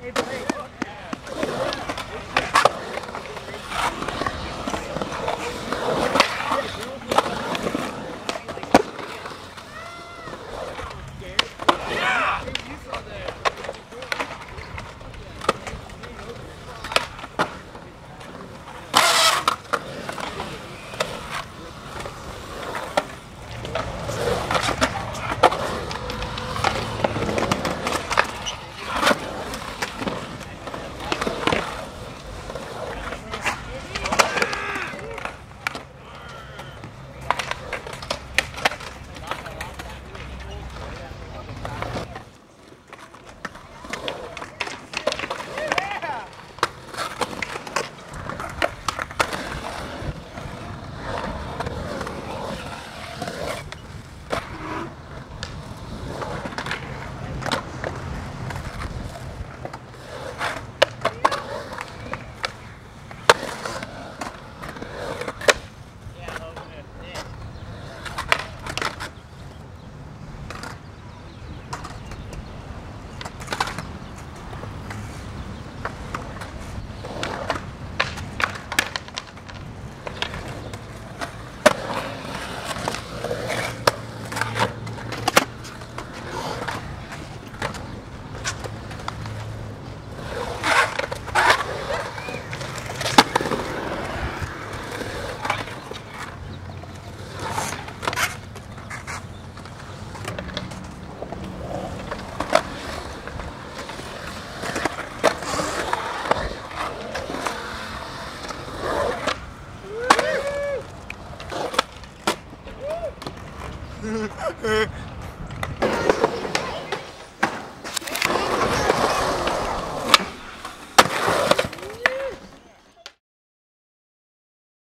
Hey, play.